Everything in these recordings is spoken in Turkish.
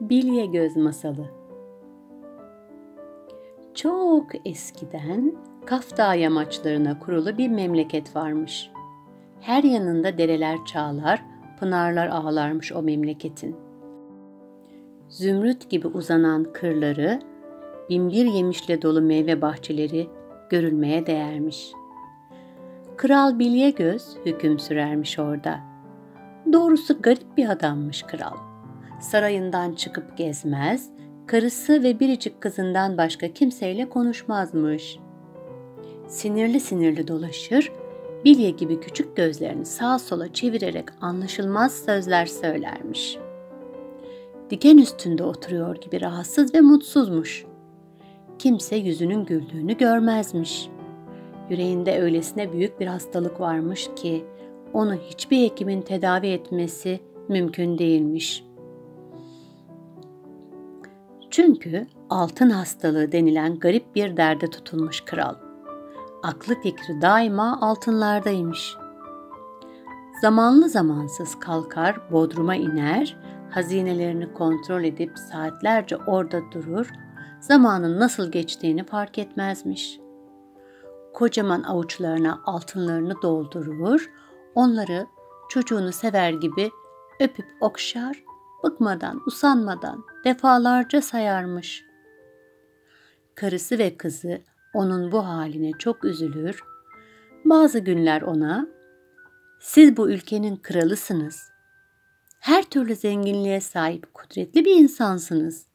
Bilyegöz masalı. Çok eskiden Kaf Dağı yamaçlarına kurulu bir memleket varmış. Her yanında dereler çağlar, pınarlar ağlarmış o memleketin. Zümrüt gibi uzanan kırları, binbir yemişle dolu meyve bahçeleri görülmeye değermiş. Kral Bilyegöz hüküm sürermiş orada. Doğrusu garip bir adammış kral. Sarayından çıkıp gezmez, karısı ve biricik kızından başka kimseyle konuşmazmış. Sinirli sinirli dolaşır, bilye gibi küçük gözlerini sağa sola çevirerek anlaşılmaz sözler söylermiş. Diken üstünde oturuyor gibi rahatsız ve mutsuzmuş. Kimse yüzünün güldüğünü görmezmiş. Yüreğinde öylesine büyük bir hastalık varmış ki onu hiçbir hekimin tedavi etmesi mümkün değilmiş. Çünkü altın hastalığı denilen garip bir derde tutulmuş kral. Aklı fikri daima altınlardaymış. Zamanlı zamansız kalkar, bodruma iner, hazinelerini kontrol edip saatlerce orada durur, zamanın nasıl geçtiğini fark etmezmiş. Kocaman avuçlarına altınlarını doldurur, onları çocuğunu sever gibi öpüp okşar, bıkmadan, usanmadan defalarca sayarmış. Karısı ve kızı onun bu haline çok üzülür. Bazı günler ona, "Siz bu ülkenin kralısınız. Her türlü zenginliğe sahip kudretli bir insansınız.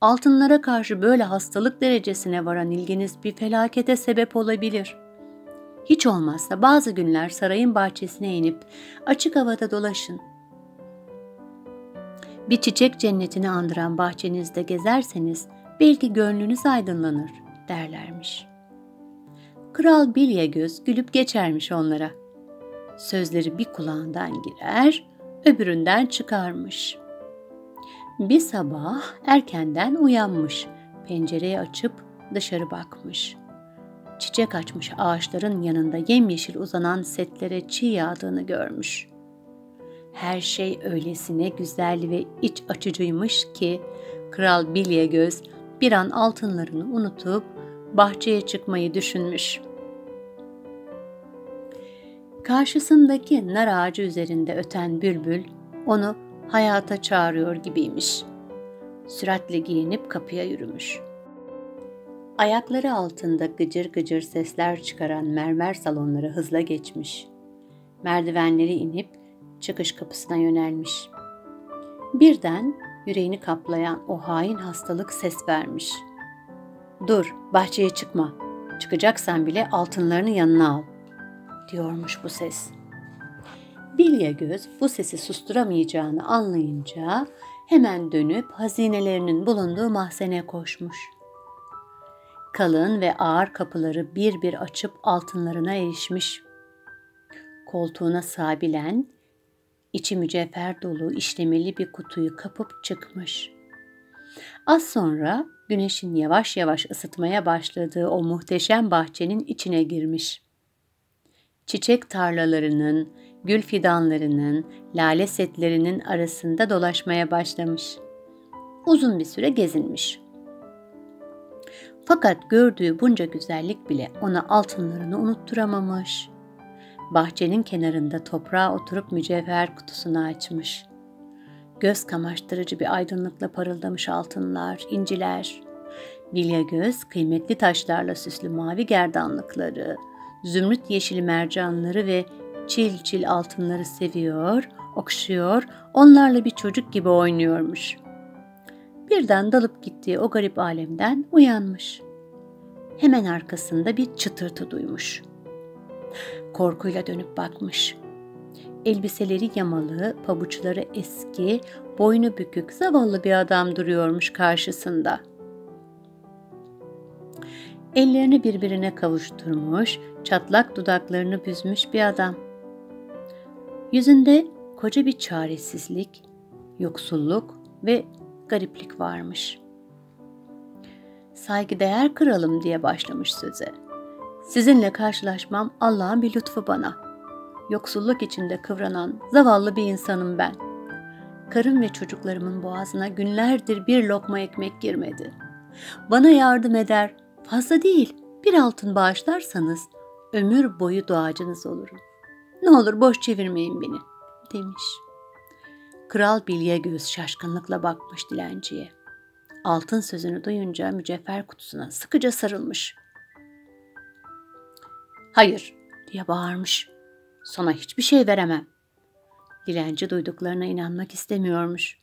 Altınlara karşı böyle hastalık derecesine varan ilginiz bir felakete sebep olabilir. Hiç olmazsa bazı günler sarayın bahçesine inip açık havada dolaşın. Bir çiçek cennetini andıran bahçenizde gezerseniz belki gönlünüz aydınlanır" derlermiş. Kral Bilyegöz gülüp geçermiş onlara. Sözleri bir kulağından girer, öbüründen çıkarmış. Bir sabah erkenden uyanmış, pencereyi açıp dışarı bakmış. Çiçek açmış ağaçların yanında yemyeşil uzanan setlere çiğ yağdığını görmüş. Her şey öylesine güzel ve iç açıcıymış ki Kral Bilyegöz bir an altınlarını unutup bahçeye çıkmayı düşünmüş. Karşısındaki nar ağacı üzerinde öten bülbül onu hayata çağırıyor gibiymiş. Süratle giyinip kapıya yürümüş. Ayakları altında gıcır gıcır sesler çıkaran mermer salonları hızla geçmiş. Merdivenleri inip çıkış kapısına yönelmiş. Birden yüreğini kaplayan o hain hastalık ses vermiş. "Dur, bahçeye çıkma. Çıkacaksan bile altınlarını yanına al" diyormuş bu ses. Bilyegöz bu sesi susturamayacağını anlayınca hemen dönüp hazinelerinin bulunduğu mahzene koşmuş. Kalın ve ağır kapıları bir bir açıp altınlarına erişmiş. Koltuğuna sabilen, İçi mücevher dolu işlemeli bir kutuyu kapıp çıkmış. Az sonra güneşin yavaş yavaş ısıtmaya başladığı o muhteşem bahçenin içine girmiş. Çiçek tarlalarının, gül fidanlarının, lale setlerinin arasında dolaşmaya başlamış. Uzun bir süre gezinmiş. Fakat gördüğü bunca güzellik bile ona altınlarını unutturamamış. Bahçenin kenarında toprağa oturup mücevher kutusunu açmış. Göz kamaştırıcı bir aydınlıkla parıldamış altınlar, inciler. Bilyegöz kıymetli taşlarla süslü mavi gerdanlıkları, zümrüt yeşili mercanları ve çil çil altınları seviyor, okşuyor, onlarla bir çocuk gibi oynuyormuş. Birden dalıp gittiği o garip alemden uyanmış. Hemen arkasında bir çıtırtı duymuş. Korkuyla dönüp bakmış. Elbiseleri yamalı, pabuçları eski, boynu bükük, zavallı bir adam duruyormuş karşısında. Ellerini birbirine kavuşturmuş, çatlak dudaklarını büzmüş bir adam. Yüzünde koca bir çaresizlik, yoksulluk ve gariplik varmış. "Saygıdeğer kralım" diye başlamış söze. "Sizinle karşılaşmam Allah'ın bir lütfu bana. Yoksulluk içinde kıvranan zavallı bir insanım ben. karım ve çocuklarımın boğazına günlerdir bir lokma ekmek girmedi. Bana yardım eder, fazla değil, bir altın bağışlarsanız ömür boyu duacınız olurum. Ne olur boş çevirmeyin beni, demiş. Kral Bilyegöz şaşkınlıkla bakmış dilenciye. Altın sözünü duyunca mücevher kutusuna sıkıca sarılmış. "Hayır!" diye bağırmış. "Sana hiçbir şey veremem." Dilenci duyduklarına inanmak istemiyormuş.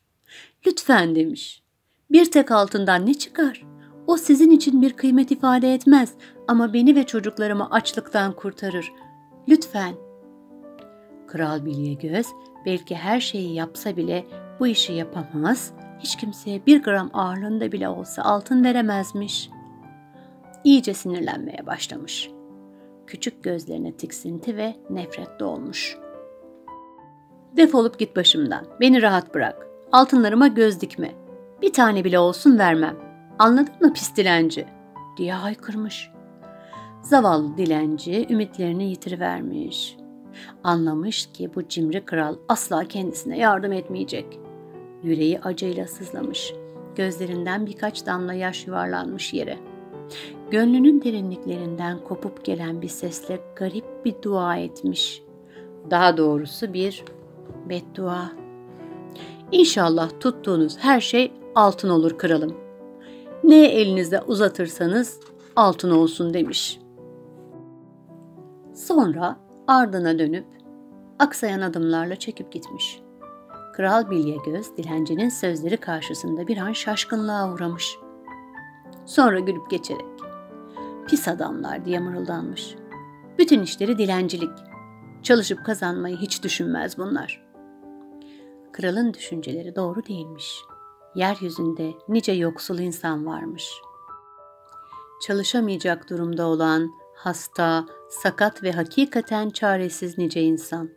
"Lütfen," demiş. "Bir tek altından ne çıkar? O sizin için bir kıymet ifade etmez ama beni ve çocuklarımı açlıktan kurtarır. Lütfen." Kral Bilyegöz belki her şeyi yapsa bile bu işi yapamaz, hiç kimseye bir gram ağırlığında bile olsa altın veremezmiş. İyice sinirlenmeye başlamış. Küçük gözlerine tiksinti ve nefret dolmuş. "Defolup git başımdan, beni rahat bırak, altınlarıma göz dikme, bir tane bile olsun vermem, anladın mı pis dilenci?" diye haykırmış. Zavallı dilenci ümitlerini yitirivermiş. Anlamış ki bu cimri kral asla kendisine yardım etmeyecek. Yüreği acıyla sızlamış, gözlerinden birkaç damla yaş yuvarlanmış yere. Gönlünün derinliklerinden kopup gelen bir sesle garip bir dua etmiş. Daha doğrusu bir beddua. "İnşallah tuttuğunuz her şey altın olur kralım. Ne elinize uzatırsanız altın olsun," demiş. Sonra ardına dönüp aksayan adımlarla çekip gitmiş. Kral Bilyegöz dilencinin sözleri karşısında bir an şaşkınlığa uğramış. Sonra gülüp geçerek "Pis adamlar," diye mırıldanmış. "Bütün işleri dilencilik. Çalışıp kazanmayı hiç düşünmez bunlar." Kralın düşünceleri doğru değilmiş. Yeryüzünde nice yoksul insan varmış. Çalışamayacak durumda olan, hasta, sakat ve hakikaten çaresiz nice insan.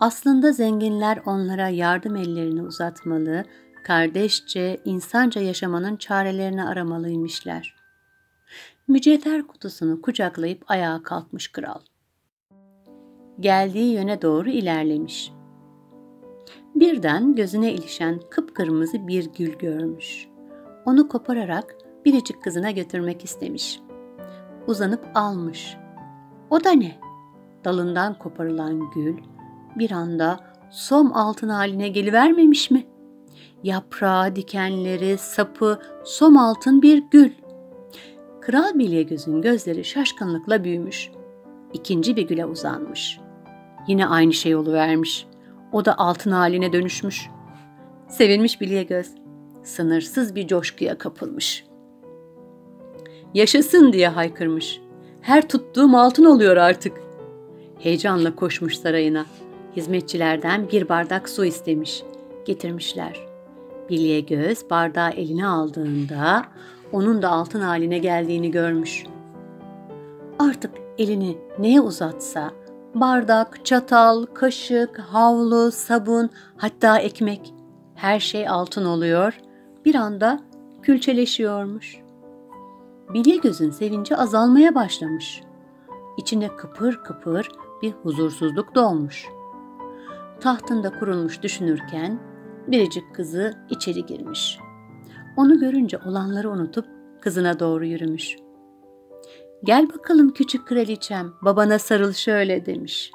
Aslında zenginler onlara yardım ellerini uzatmalı, kardeşçe, insanca yaşamanın çarelerini aramalıymışlar. Mücevher kutusunu kucaklayıp ayağa kalkmış kral. Geldiği yöne doğru ilerlemiş. Birden gözüne ilişen kıpkırmızı bir gül görmüş. Onu kopararak biricik kızına götürmek istemiş. Uzanıp almış. O da ne? Dalından koparılan gül bir anda som altın haline gelivermemiş mi? Yaprağı, dikenleri, sapı som altın bir gül. Kral Bilyegöz'ün gözleri şaşkınlıkla büyümüş. İkinci bir güle uzanmış. Yine aynı şey oluvermiş. O da altın haline dönüşmüş. Sevinmiş Bilyegöz, sınırsız bir coşkuya kapılmış. "Yaşasın!" diye haykırmış. "Her tuttuğum altın oluyor artık." Heyecanla koşmuş sarayına. Hizmetçilerden bir bardak su istemiş. Getirmişler. Bilyegöz bardağı eline aldığında onun da altın haline geldiğini görmüş. Artık elini neye uzatsa bardak, çatal, kaşık, havlu, sabun, hatta ekmek, her şey altın oluyor, bir anda külçeleşiyormuş. Bilyegöz'ün sevinci azalmaya başlamış. İçine kıpır kıpır bir huzursuzluk dolmuş. Tahtında kurulmuş düşünürken biricik kızı içeri girmiş. Onu görünce olanları unutup kızına doğru yürümüş. "Gel bakalım küçük kraliçem, babana sarıl şöyle," demiş.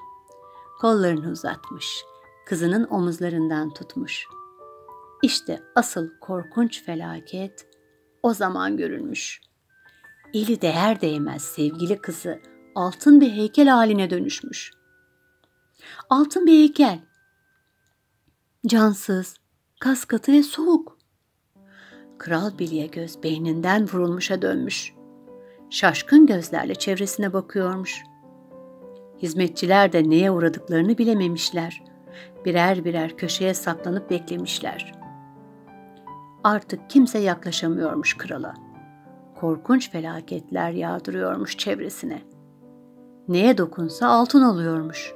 Kollarını uzatmış, kızının omuzlarından tutmuş. İşte asıl korkunç felaket o zaman görülmüş. Eli değer değmez sevgili kızı altın bir heykel haline dönüşmüş. Altın bir heykel. Cansız, kas katı ve soğuk. Kral Bilyegöz beyninden vurulmuşa dönmüş. Şaşkın gözlerle çevresine bakıyormuş. Hizmetçiler de neye uğradıklarını bilememişler. Birer birer köşeye saklanıp beklemişler. Artık kimse yaklaşamıyormuş krala. Korkunç felaketler yağdırıyormuş çevresine. Neye dokunsa altın oluyormuş.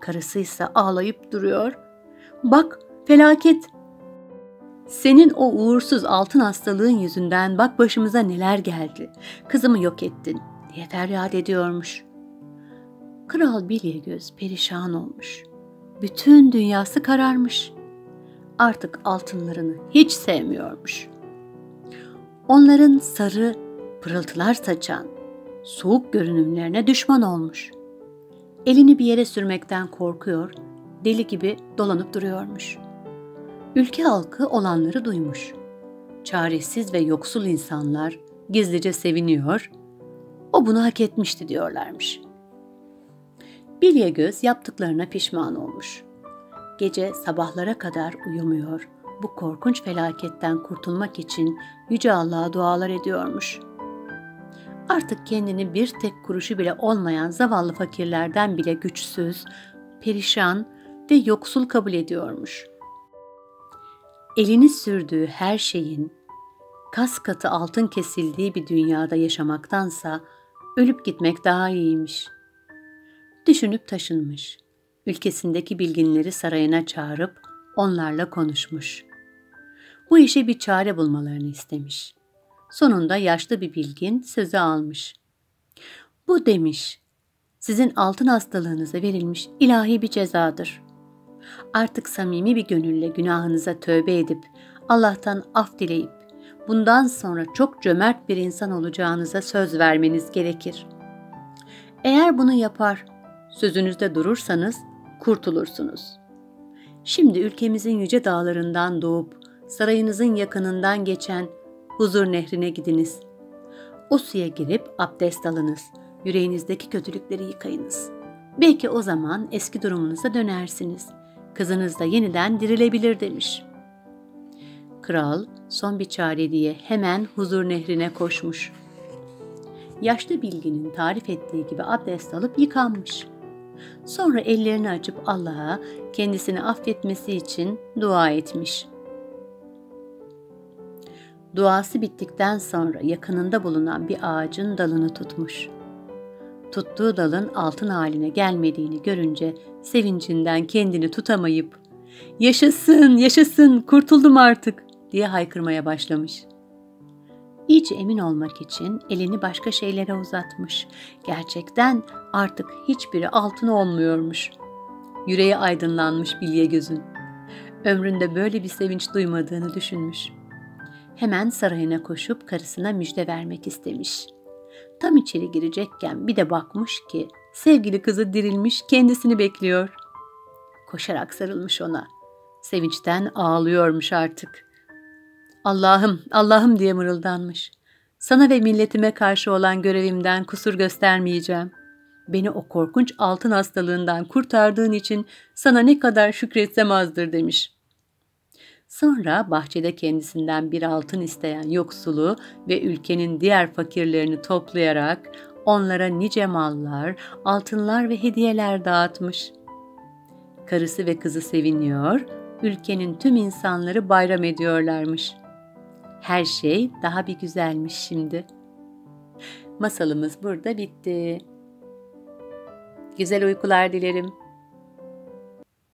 Karısı ise ağlayıp duruyor. "Bak felaket! Senin o uğursuz altın hastalığın yüzünden bak başımıza neler geldi. Kızımı yok ettin," diye feryat ediyormuş. Kral Bilyegöz perişan olmuş. Bütün dünyası kararmış. artık altınlarını hiç sevmiyormuş. Onların sarı, pırıltılar saçan, soğuk görünümlerine düşman olmuş. Elini bir yere sürmekten korkuyor, deli gibi dolanıp duruyormuş. Ülke halkı olanları duymuş. Çaresiz ve yoksul insanlar gizlice seviniyor, o bunu hak etmişti diyorlarmış. Bilyegöz yaptıklarına pişman olmuş. Gece sabahlara kadar uyumuyor, bu korkunç felaketten kurtulmak için Yüce Allah'a dualar ediyormuş. Artık kendini bir tek kuruşu bile olmayan zavallı fakirlerden bile güçsüz, perişan ve yoksul kabul ediyormuş. Elini sürdüğü her şeyin, kas katı altın kesildiği bir dünyada yaşamaktansa ölüp gitmek daha iyiymiş. Düşünüp taşınmış, ülkesindeki bilginleri sarayına çağırıp onlarla konuşmuş. Bu işe bir çare bulmalarını istemiş. Sonunda yaşlı bir bilgin sözü almış. Bu demiş, sizin altın hastalığınıza verilmiş ilahi bir cezadır. Artık samimi bir gönülle günahınıza tövbe edip, Allah'tan af dileyip, bundan sonra çok cömert bir insan olacağınıza söz vermeniz gerekir. Eğer bunu yapar, sözünüzde durursanız kurtulursunuz. Şimdi ülkemizin yüce dağlarından doğup, sarayınızın yakınından geçen Huzur nehrine gidiniz. O suya girip abdest alınız. Yüreğinizdeki kötülükleri yıkayınız. Belki o zaman eski durumunuza dönersiniz. Kızınız da yeniden dirilebilir demiş. Kral son bir çare diye hemen Huzur nehrine koşmuş. Yaşlı bilginin tarif ettiği gibi abdest alıp yıkanmış. Sonra ellerini açıp Allah'a kendisini affetmesi için dua etmiş. Duası bittikten sonra yakınında bulunan bir ağacın dalını tutmuş. Tuttuğu dalın altın haline gelmediğini görünce sevincinden kendini tutamayıp "Yaşasın, yaşasın, kurtuldum artık!" diye haykırmaya başlamış. İyice emin olmak için elini başka şeylere uzatmış. Gerçekten artık hiçbiri altın olmuyormuş. Yüreği aydınlanmış Bilyegöz'ün. Ömründe böyle bir sevinç duymadığını düşünmüş. Hemen sarayına koşup karısına müjde vermek istemiş. Tam içeri girecekken bir de bakmış ki sevgili kızı dirilmiş, kendisini bekliyor. Koşarak sarılmış ona. Sevinçten ağlıyormuş artık. "Allah'ım, Allah'ım" diye mırıldanmış. "Sana ve milletime karşı olan görevimden kusur göstermeyeceğim. Beni o korkunç altın hastalığından kurtardığın için sana ne kadar şükretsem azdır" demiş. Sonra bahçede kendisinden bir altın isteyen yoksulu ve ülkenin diğer fakirlerini toplayarak onlara nice mallar, altınlar ve hediyeler dağıtmış. Karısı ve kızı seviniyor, ülkenin tüm insanları bayram ediyorlarmış. Her şey daha bir güzelmiş şimdi. Masalımız burada bitti. Güzel uykular dilerim.